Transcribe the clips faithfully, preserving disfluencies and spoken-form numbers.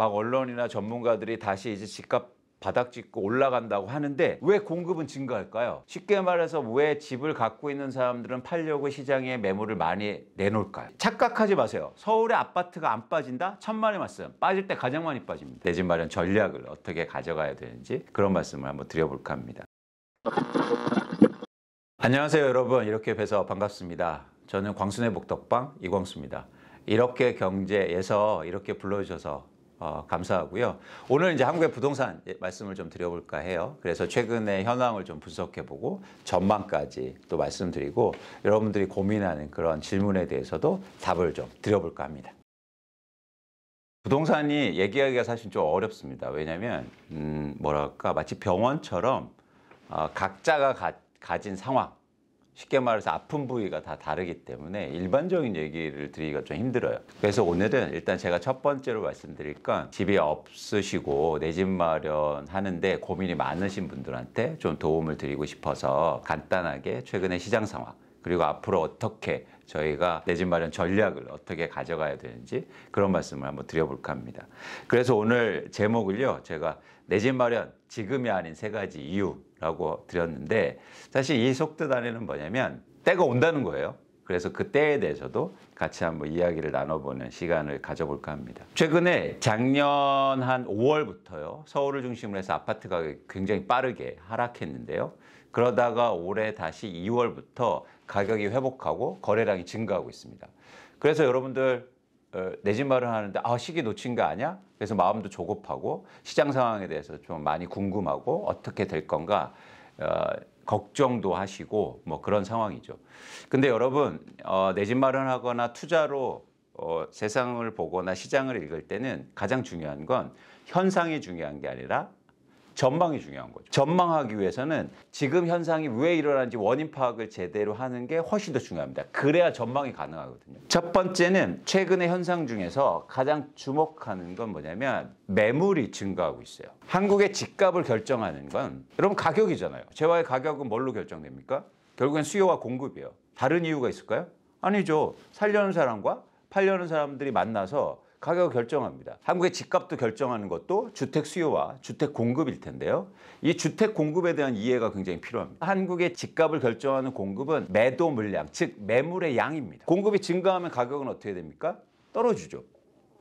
막 언론이나 전문가들이 다시 이제 집값 바닥 찍고 올라간다고 하는데 왜 공급은 증가할까요? 쉽게 말해서 왜 집을 갖고 있는 사람들은 팔려고 시장에 매물을 많이 내놓을까요? 착각하지 마세요. 서울의 아파트가 안 빠진다? 천만의 말씀. 빠질 때 가장 많이 빠집니다. 내 집 마련 전략을 어떻게 가져가야 되는지 그런 말씀을 한번 드려볼까 합니다. 안녕하세요 여러분. 이렇게 뵈서 반갑습니다. 저는 광수네 복덕방 이광수입니다. 이렇게 경제에서 이렇게 불러주셔서 어, 감사하고요. 오늘 이제 한국의 부동산 말씀을 좀 드려볼까 해요. 그래서 최근의 현황을 좀 분석해보고 전망까지 또 말씀드리고 여러분들이 고민하는 그런 질문에 대해서도 답을 좀 드려볼까 합니다. 부동산이 얘기하기가 사실 좀 어렵습니다. 왜냐하면 음, 뭐랄까 마치 병원처럼 어, 각자가 가, 가진 상황, 쉽게 말해서 아픈 부위가 다 다르기 때문에 일반적인 얘기를 드리기가 좀 힘들어요. 그래서 오늘은 일단 제가 첫 번째로 말씀드릴 건 집이 없으시고 내 집 마련하는데 고민이 많으신 분들한테 좀 도움을 드리고 싶어서 간단하게 최근의 시장 상황 그리고 앞으로 어떻게 저희가 내 집 마련 전략을 어떻게 가져가야 되는지 그런 말씀을 한번 드려볼까 합니다. 그래서 오늘 제목을요, 제가 내 집 마련 지금이 아닌 세 가지 이유라고 드렸는데 사실 이 속뜻 안에는 뭐냐면 때가 온다는 거예요. 그래서 그 때에 대해서도 같이 한번 이야기를 나눠보는 시간을 가져볼까 합니다. 최근에 작년 한 오월부터요 서울을 중심으로 해서 아파트 가격이 굉장히 빠르게 하락했는데요. 그러다가 올해 다시 이월부터 가격이 회복하고 거래량이 증가하고 있습니다. 그래서 여러분들 내 집 마련하는데 아 시기 놓친 거 아니야? 그래서 마음도 조급하고 시장 상황에 대해서 좀 많이 궁금하고 어떻게 될 건가 어, 걱정도 하시고 뭐 그런 상황이죠. 근데 여러분 어, 내 집 마련하거나 투자로 어, 세상을 보거나 시장을 읽을 때는 가장 중요한 건 현상이 중요한 게 아니라 전망이 중요한 거죠. 전망하기 위해서는 지금 현상이 왜 일어나는지 원인 파악을 제대로 하는 게 훨씬 더 중요합니다. 그래야 전망이 가능하거든요. 첫 번째는 최근의 현상 중에서 가장 주목하는 건 뭐냐면 매물이 증가하고 있어요. 한국의 집값을 결정하는 건 여러분 가격이잖아요. 재화의 가격은 뭘로 결정됩니까? 결국엔 수요와 공급이에요. 다른 이유가 있을까요? 아니죠. 살려는 사람과 팔려는 사람들이 만나서 가격을 결정합니다. 한국의 집값도 결정하는 것도 주택 수요와 주택 공급일 텐데요. 이 주택 공급에 대한 이해가 굉장히 필요합니다. 한국의 집값을 결정하는 공급은 매도 물량, 즉 매물의 양입니다. 공급이 증가하면 가격은 어떻게 됩니까? 떨어지죠.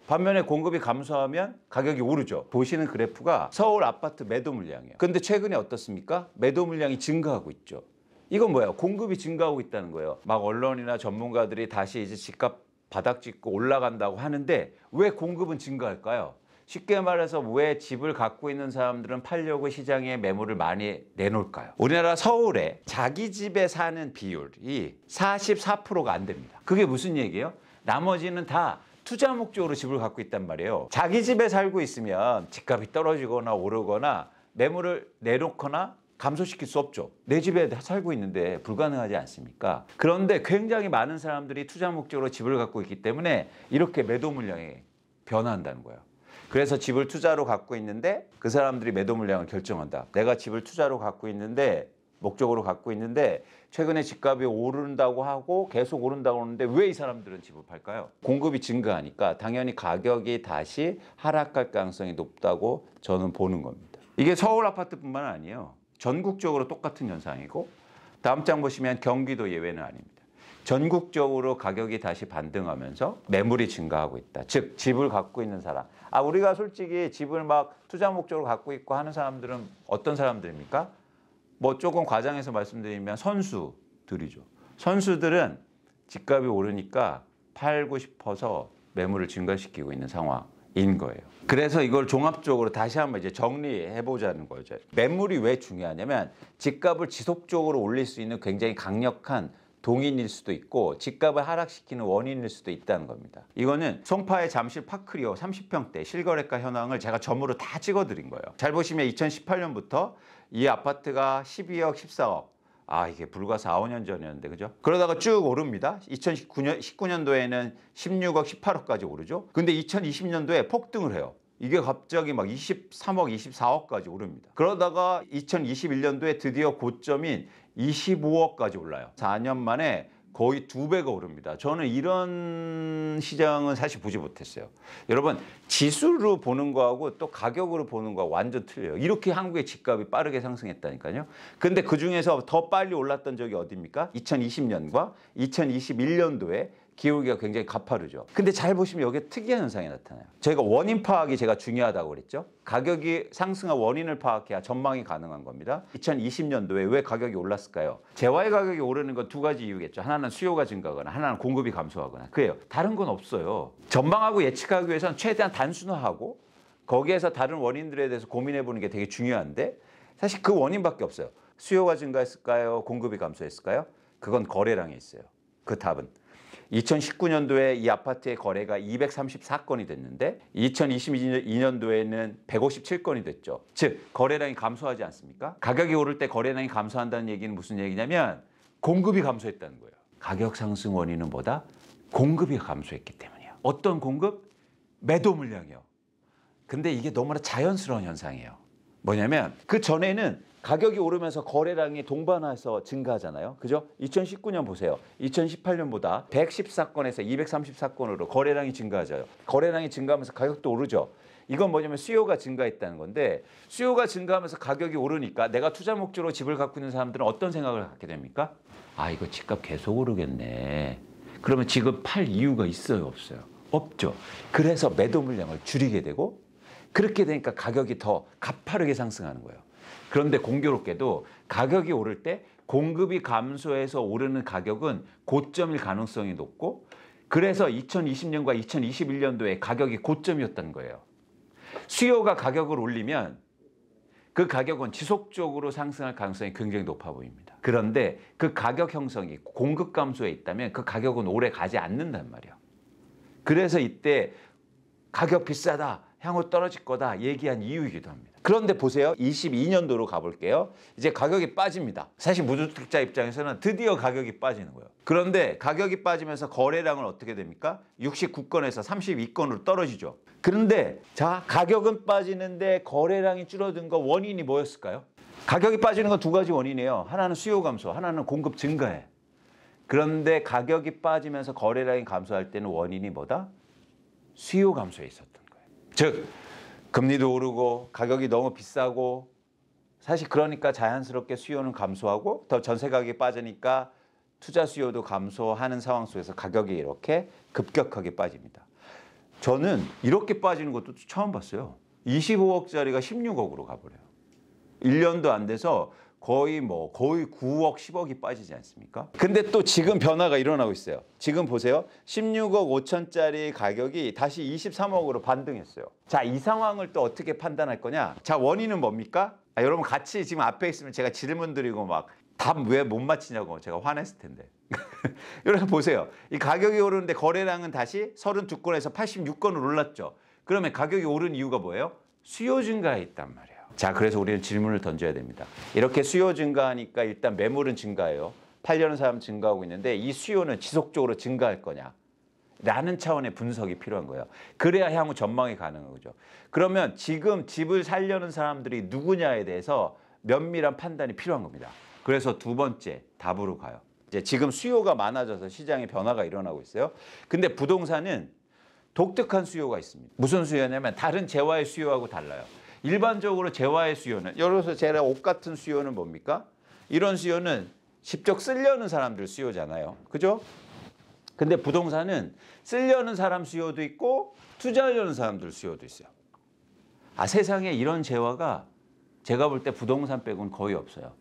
반면에 공급이 감소하면 가격이 오르죠. 보시는 그래프가 서울 아파트 매도 물량이에요. 근데 최근에 어떻습니까? 매도 물량이 증가하고 있죠. 이건 뭐예요? 공급이 증가하고 있다는 거예요. 막 언론이나 전문가들이 다시 이제 집값 바닥 찍고 올라간다고 하는데 왜 공급은 증가할까요? 쉽게 말해서 왜 집을 갖고 있는 사람들은 팔려고 시장에 매물을 많이 내놓을까요? 우리나라 서울에 자기 집에 사는 비율이 사십사 퍼센트가 안 됩니다. 그게 무슨 얘기예요? 나머지는 다 투자 목적으로 집을 갖고 있단 말이에요. 자기 집에 살고 있으면 집값이 떨어지거나 오르거나 매물을 내놓거나 감소시킬 수 없죠. 내 집에 살고 있는데 불가능하지 않습니까? 그런데 굉장히 많은 사람들이 투자 목적으로 집을 갖고 있기 때문에 이렇게 매도 물량이 변화한다는 거예요. 그래서 집을 투자로 갖고 있는데 그 사람들이 매도 물량을 결정한다. 내가 집을 투자로 갖고 있는데 목적으로 갖고 있는데 최근에 집값이 오른다고 하고 계속 오른다고 하는데 왜 이 사람들은 집을 팔까요? 공급이 증가하니까 당연히 가격이 다시 하락할 가능성이 높다고 저는 보는 겁니다. 이게 서울 아파트뿐만 아니에요. 전국적으로 똑같은 현상이고 다음 장 보시면 경기도 예외는 아닙니다. 전국적으로 가격이 다시 반등하면서 매물이 증가하고 있다. 즉 집을 갖고 있는 사람. 아 우리가 솔직히 집을 막 투자 목적으로 갖고 있고 하는 사람들은 어떤 사람들입니까? 뭐 조금 과장해서 말씀드리면 선수들이죠. 선수들은 집값이 오르니까 팔고 싶어서 매물을 증가시키고 있는 상황. 인 거예요. 그래서 이걸 종합적으로 다시 한번 이제 정리해보자는 거죠. 매물이 왜 중요하냐면 집값을 지속적으로 올릴 수 있는 굉장히 강력한 동인일 수도 있고 집값을 하락시키는 원인일 수도 있다는 겁니다. 이거는 송파의 잠실 파크리오 삼십 평대 실거래가 현황을 제가 점으로 다 찍어드린 거예요. 잘 보시면 이천십팔 년부터 이 아파트가 십이억, 십사억. 아 이게 불과 사, 오 년 전이었는데 그죠? 그러다가 쭉 오릅니다. 이천십구 년도에는 십육억, 십팔억까지 오르죠. 근데 이천이십 년도에 폭등을 해요. 이게 갑자기 막 이십삼억, 이십사억까지 오릅니다. 그러다가 이천이십일 년도에 드디어 고점인 이십오억까지 올라요. 사 년 만에 거의 두 배가 오릅니다. 저는 이런 시장은 사실 보지 못했어요. 여러분, 지수로 보는 거하고 또 가격으로 보는 거하고 완전 틀려요. 이렇게 한국의 집값이 빠르게 상승했다니까요. 근데 그중에서 더 빨리 올랐던 적이 어디입니까? 이천이십 년과 이천이십일 년도에 기울기가 굉장히 가파르죠. 근데 잘 보시면 여기에 특이한 현상이 나타나요. 저희가 원인 파악이 제가 중요하다고 그랬죠. 가격이 상승한 원인을 파악해야 전망이 가능한 겁니다. 이천이십 년도에 왜 가격이 올랐을까요? 재화의 가격이 오르는 건 두 가지 이유겠죠. 하나는 수요가 증가하거나 하나는 공급이 감소하거나. 그래요. 다른 건 없어요. 전망하고 예측하기 위해서는 최대한 단순화하고 거기에서 다른 원인들에 대해서 고민해보는 게 되게 중요한데 사실 그 원인밖에 없어요. 수요가 증가했을까요? 공급이 감소했을까요? 그건 거래량에 있어요. 그 답은. 이천십구 년도에 이 아파트의 거래가 이백삼십사 건이 됐는데 이천이십이 년도에는 백오십칠 건이 됐죠. 즉 거래량이 감소하지 않습니까? 가격이 오를 때 거래량이 감소한다는 얘기는 무슨 얘기냐면 공급이 감소했다는 거예요. 가격 상승 원인은 뭐다? 공급이 감소했기 때문이에요. 어떤 공급? 매도 물량이요. 근데 이게 너무나 자연스러운 현상이에요. 뭐냐면 그 전에는 가격이 오르면서 거래량이 동반해서 증가하잖아요. 그죠? 이천십구 년 보세요. 이천십팔 년보다 백십사 건에서 이백삼십사 건으로 거래량이 증가하죠. 거래량이 증가하면서 가격도 오르죠. 이건 뭐냐면 수요가 증가했다는 건데 수요가 증가하면서 가격이 오르니까 내가 투자 목적으로 집을 갖고 있는 사람들은 어떤 생각을 갖게 됩니까? 아, 이거 집값 계속 오르겠네. 그러면 지금 팔 이유가 있어요, 없어요? 없죠. 그래서 매도 물량을 줄이게 되고 그렇게 되니까 가격이 더 가파르게 상승하는 거예요. 그런데 공교롭게도 가격이 오를 때 공급이 감소해서 오르는 가격은 고점일 가능성이 높고 그래서 이천이십 년과 이천이십일 년도에 가격이 고점이었던 거예요. 수요가 가격을 올리면 그 가격은 지속적으로 상승할 가능성이 굉장히 높아 보입니다. 그런데 그 가격 형성이 공급 감소에 있다면 그 가격은 오래 가지 않는단 말이에요. 그래서 이때 가격 비싸다, 향후 떨어질 거다 얘기한 이유이기도 합니다. 그런데 보세요. 이십이 년도로 가볼게요. 이제 가격이 빠집니다. 사실 무주택자 입장에서는 드디어 가격이 빠지는 거예요. 그런데 가격이 빠지면서 거래량은 어떻게 됩니까? 육십구 건에서 삼십이 건으로 떨어지죠. 그런데 자, 가격은 빠지는데 거래량이 줄어든 거 원인이 뭐였을까요? 가격이 빠지는 건 두 가지 원인이에요. 하나는 수요 감소, 하나는 공급 증가해. 그런데 가격이 빠지면서 거래량이 감소할 때는 원인이 뭐다? 수요 감소에 있었던 거예요. 즉 금리도 오르고 가격이 너무 비싸고 사실 그러니까 자연스럽게 수요는 감소하고 더 전세 가격이 빠지니까 투자 수요도 감소하는 상황 속에서 가격이 이렇게 급격하게 빠집니다. 저는 이렇게 빠지는 것도 처음 봤어요. 이십오 억짜리가 십육 억으로 가버려요. 일 년도 안 돼서 거의 뭐 거의 구 억, 십 억이 빠지지 않습니까? 근데 또 지금 변화가 일어나고 있어요. 지금 보세요. 십육 억 오천짜리 가격이 다시 이십삼 억으로 반등했어요. 자, 이 상황을 또 어떻게 판단할 거냐? 자, 원인은 뭡니까? 아, 여러분 같이 지금 앞에 있으면 제가 질문 드리고 막 답 왜 못 맞히냐고 제가 화냈을 텐데. 여러분 보세요. 이 가격이 오르는데 거래량은 다시 삼십이 건에서 팔십육 건으로 올랐죠. 그러면 가격이 오른 이유가 뭐예요? 수요 증가에 있단 말이에요. 자, 그래서 우리는 질문을 던져야 됩니다. 이렇게 수요 증가하니까 일단 매물은 증가해요. 팔려는 사람 증가하고 있는데 이 수요는 지속적으로 증가할 거냐? 라는 차원의 분석이 필요한 거예요. 그래야 향후 전망이 가능한 거죠. 그러면 지금 집을 살려는 사람들이 누구냐에 대해서 면밀한 판단이 필요한 겁니다. 그래서 두 번째 답으로 가요. 이제 지금 수요가 많아져서 시장에 변화가 일어나고 있어요. 근데 부동산은 독특한 수요가 있습니다. 무슨 수요냐면 다른 재화의 수요하고 달라요. 일반적으로 재화의 수요는, 예를 들어서 제가 옷 같은 수요는 뭡니까? 이런 수요는 직접 쓰려는 사람들 수요잖아요. 그죠? 근데 부동산은 쓰려는 사람 수요도 있고 투자하려는 사람들 수요도 있어요. 아, 세상에 이런 재화가 제가 볼 때 부동산 빼고는 거의 없어요.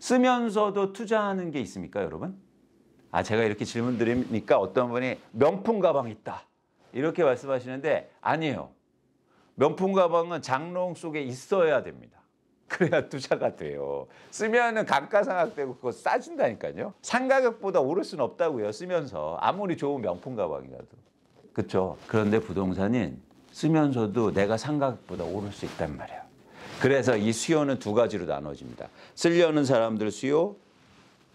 쓰면서도 투자하는 게 있습니까, 여러분? 아, 제가 이렇게 질문 드리니까 어떤 분이 명품 가방 있다 이렇게 말씀하시는데 아니에요. 명품 가방은 장롱 속에 있어야 됩니다. 그래야 투자가 돼요. 쓰면은 감가상각되고 그거 싸진다니까요. 상가격보다 오를 수는 없다고요. 쓰면서 아무리 좋은 명품 가방이라도. 그렇죠. 그런데 부동산은 쓰면서도 내가 상가격보다 오를 수 있단 말이에요. 그래서 이 수요는 두 가지로 나눠집니다. 쓰려는 사람들 수요,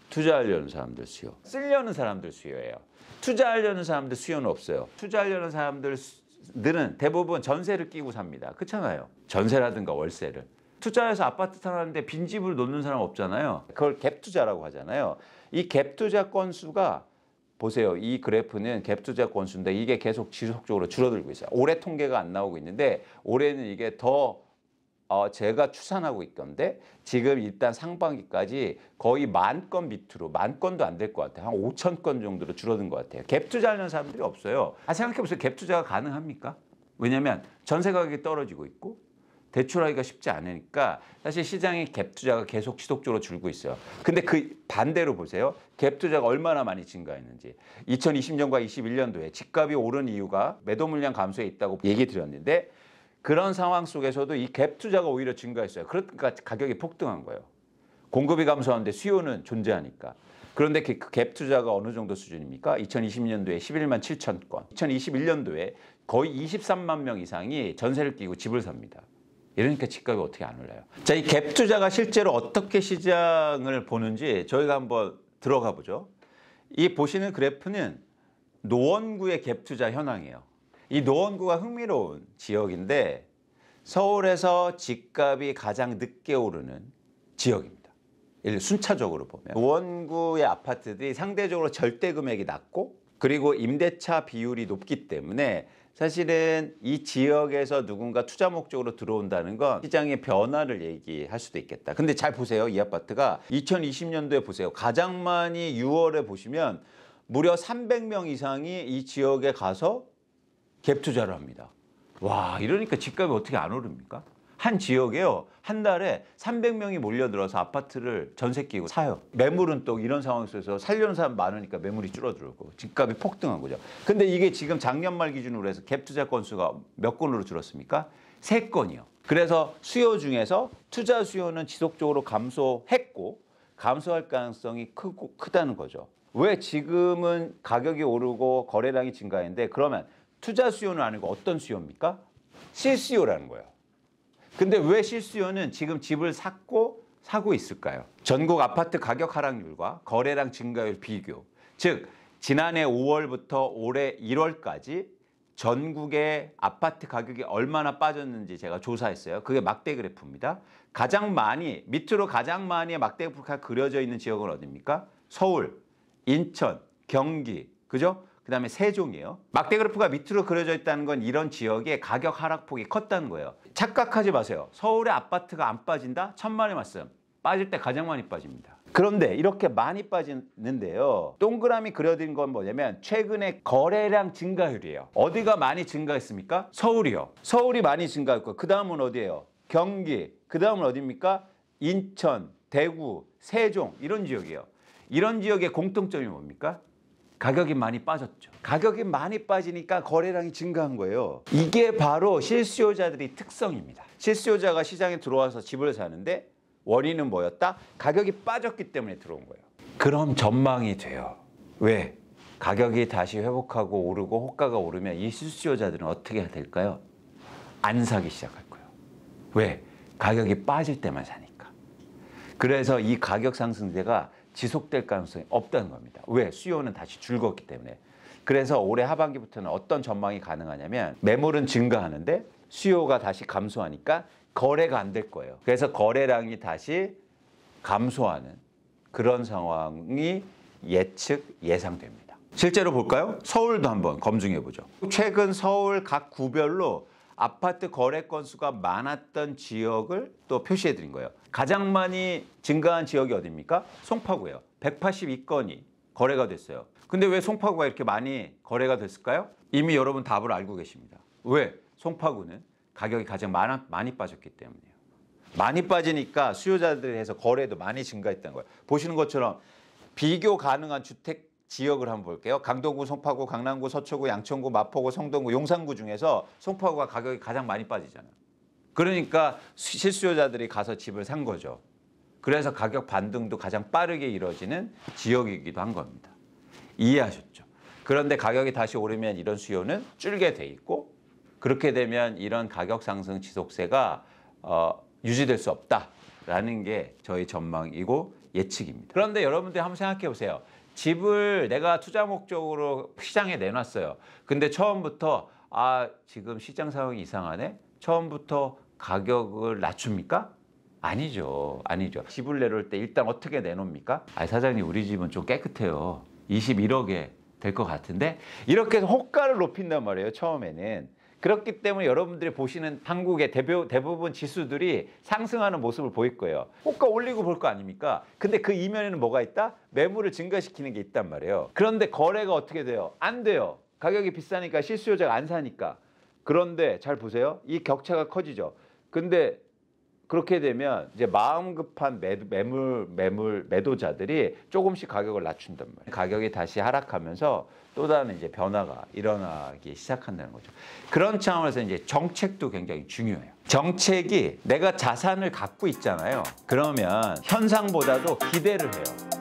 투자하려는 사람들 수요. 쓰려는 사람들 수요예요. 투자하려는 사람들 수요는 없어요. 투자하려는 사람들 수... 들은 대부분 전세를 끼고 삽니다. 그렇잖아요. 전세라든가 월세를. 투자해서 아파트 사는데 빈집을 놓는 사람 없잖아요. 그걸 갭투자라고 하잖아요. 이 갭 투자 건수가 보세요. 이 그래프는 갭 투자 건수인데 이게 계속 지속적으로 줄어들고 있어요. 올해 통계가 안 나오고 있는데 올해는 이게 더 어, 제가 추산하고 있건데 지금 일단 상반기까지 거의 만 건 밑으로 만 건도 안 될 것 같아요. 한 오천 건 정도로 줄어든 것 같아요. 갭 투자하는 사람들이 없어요. 아, 생각해보세요. 갭 투자가 가능합니까? 왜냐하면 전세 가격이 떨어지고 있고 대출하기가 쉽지 않으니까 사실 시장의 갭 투자가 계속 지속적으로 줄고 있어요. 근데 그 반대로 보세요. 갭 투자가 얼마나 많이 증가했는지. 이천이십 년과 이십일 년도에 집값이 오른 이유가 매도 물량 감소에 있다고 얘기 드렸는데 그런 상황 속에서도 이 갭 투자가 오히려 증가했어요. 그러니까 가격이 폭등한 거예요. 공급이 감소하는데 수요는 존재하니까. 그런데 그 갭 투자가 어느 정도 수준입니까? 이천이십 년도에 십일만 칠천 건, 이천이십일 년도에 거의 이십삼만 명 이상이 전세를 끼고 집을 삽니다. 이러니까 집값이 어떻게 안 올라요? 자, 이 갭 투자가 실제로 어떻게 시장을 보는지 저희가 한번 들어가 보죠. 이 보시는 그래프는 노원구의 갭 투자 현황이에요. 이 노원구가 흥미로운 지역인데 서울에서 집값이 가장 늦게 오르는 지역입니다. 순차적으로 보면 노원구의 아파트들이 상대적으로 절대 금액이 낮고 그리고 임대차 비율이 높기 때문에 사실은 이 지역에서 누군가 투자 목적으로 들어온다는 건 시장의 변화를 얘기할 수도 있겠다. 근데 잘 보세요. 이 아파트가 이천이십 년도에 보세요. 가장 많이 유월에 보시면 무려 삼백 명 이상이 이 지역에 가서 갭 투자를 합니다. 와, 이러니까 집값이 어떻게 안 오릅니까? 한 지역에요. 한 달에 삼백 명이 몰려들어서 아파트를 전세 끼고 사요. 매물은 또 이런 상황 속에서 살려는 사람 많으니까 매물이 줄어들고 집값이 폭등한 거죠. 근데 이게 지금 작년 말 기준으로 해서 갭 투자 건수가 몇 건으로 줄었습니까? 세 건이요. 그래서 수요 중에서 투자 수요는 지속적으로 감소했고 감소할 가능성이 크고 크다는 거죠. 왜 지금은 가격이 오르고 거래량이 증가했는데 그러면 투자 수요는 아니고 어떤 수요입니까? 실수요라는 거예요. 근데 왜 실수요는 지금 집을 샀고 사고 있을까요? 전국 아파트 가격 하락률과 거래량 증가율 비교. 즉 지난해 오월부터 올해 일월까지 전국의 아파트 가격이 얼마나 빠졌는지 제가 조사했어요. 그게 막대 그래프입니다. 가장 많이 밑으로 가장 많이 막대 그래프가 그려져 있는 지역은 어디입니까? 서울, 인천, 경기, 그죠? 그 다음에 세종이에요. 막대 그래프가 밑으로 그려져 있다는 건 이런 지역의 가격 하락폭이 컸다는 거예요. 착각하지 마세요. 서울의 아파트가 안 빠진다? 천만의 말씀. 빠질 때 가장 많이 빠집니다. 그런데 이렇게 많이 빠지는데요. 동그라미 그려진 건 뭐냐면 최근에 거래량 증가율이에요. 어디가 많이 증가했습니까? 서울이요. 서울이 많이 증가했고 그 다음은 어디예요? 경기. 그 다음은 어디입니까? 인천, 대구, 세종 이런 지역이에요. 이런 지역의 공통점이 뭡니까? 가격이 많이 빠졌죠. 가격이 많이 빠지니까 거래량이 증가한 거예요. 이게 바로 실수요자들의 특성입니다. 실수요자가 시장에 들어와서 집을 사는데 원인은 뭐였다? 가격이 빠졌기 때문에 들어온 거예요. 그럼 전망이 돼요. 왜? 가격이 다시 회복하고 오르고 호가가 오르면 이 실수요자들은 어떻게 해야 될까요? 안 사기 시작할 거예요. 왜? 가격이 빠질 때만 사니까. 그래서 이 가격 상승세가 지속될 가능성이 없다는 겁니다. 왜? 수요는 다시 줄었기 때문에. 그래서 올해 하반기부터는 어떤 전망이 가능하냐면 매물은 증가하는데 수요가 다시 감소하니까 거래가 안 될 거예요. 그래서 거래량이 다시 감소하는 그런 상황이 예측, 예상됩니다. 실제로 볼까요? 서울도 한번 검증해 보죠. 최근 서울 각 구별로 아파트 거래 건수가 많았던 지역을 또 표시해 드린 거예요. 가장 많이 증가한 지역이 어디입니까? 송파구예요. 백팔십이 건이 거래가 됐어요. 근데 왜 송파구가 이렇게 많이 거래가 됐을까요? 이미 여러분 답을 알고 계십니다. 왜? 송파구는 가격이 가장 많아, 많이 빠졌기 때문이에요. 많이 빠지니까 수요자들에 해서 거래도 많이 증가했다는 거예요. 보시는 것처럼 비교 가능한 주택 지역을 한번 볼게요. 강동구, 송파구, 강남구, 서초구, 양천구, 마포구, 성동구, 용산구 중에서 송파구가 가격이 가장 많이 빠지잖아요. 그러니까 실수요자들이 가서 집을 산 거죠. 그래서 가격 반등도 가장 빠르게 이루어지는 지역이기도 한 겁니다. 이해하셨죠? 그런데 가격이 다시 오르면 이런 수요는 줄게 돼 있고 그렇게 되면 이런 가격 상승 지속세가 어, 유지될 수 없다라는 게 저희 전망이고 예측입니다. 그런데 여러분들 한번 생각해 보세요. 집을 내가 투자 목적으로 시장에 내놨어요. 근데 처음부터 아, 지금 시장 상황이 이상하네? 처음부터 가격을 낮춥니까? 아니죠. 아니죠. 집을 내놓을 때 일단 어떻게 내놓습니까? 아, 사장님 우리 집은 좀 깨끗해요. 이십일억에 될 것 같은데 이렇게 해서 호가를 높인단 말이에요. 처음에는. 그렇기 때문에 여러분들이 보시는 한국의 대표, 대부분 지수들이 상승하는 모습을 보일 거예요. 호가 올리고 볼 거 아닙니까? 근데 그 이면에는 뭐가 있다? 매물을 증가시키는 게 있단 말이에요. 그런데 거래가 어떻게 돼요? 안 돼요. 가격이 비싸니까 실수요자가 안 사니까. 그런데 잘 보세요. 이 격차가 커지죠. 근데 그렇게 되면 이제 마음 급한 매물, 매물, 매도자들이 조금씩 가격을 낮춘단 말이에요. 가격이 다시 하락하면서 또 다른 이제 변화가 일어나기 시작한다는 거죠. 그런 차원에서 이제 정책도 굉장히 중요해요. 정책이 내가 자산을 갖고 있잖아요. 그러면 현상보다도 기대를 해요.